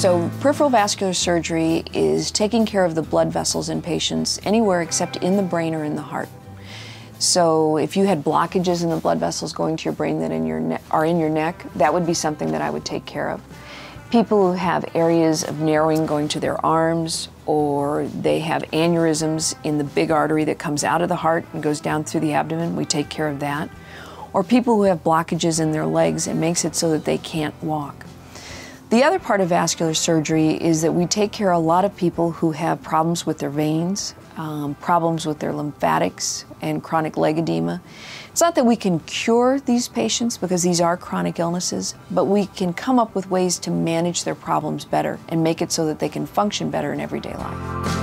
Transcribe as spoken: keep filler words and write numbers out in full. So peripheral vascular surgery is taking care of the blood vessels in patients anywhere except in the brain or in the heart. So if you had blockages in the blood vessels going to your brain that in your ne- are in your neck, that would be something that I would take care of. People who have areas of narrowing going to their arms, or they have aneurysms in the big artery that comes out of the heart and goes down through the abdomen, we take care of that. Or people who have blockages in their legs and makes it so that they can't walk. The other part of vascular surgery is that we take care of a lot of people who have problems with their veins, um, problems with their lymphatics, and chronic leg edema. It's not that we can cure these patients because these are chronic illnesses, but we can come up with ways to manage their problems better and make it so that they can function better in everyday life.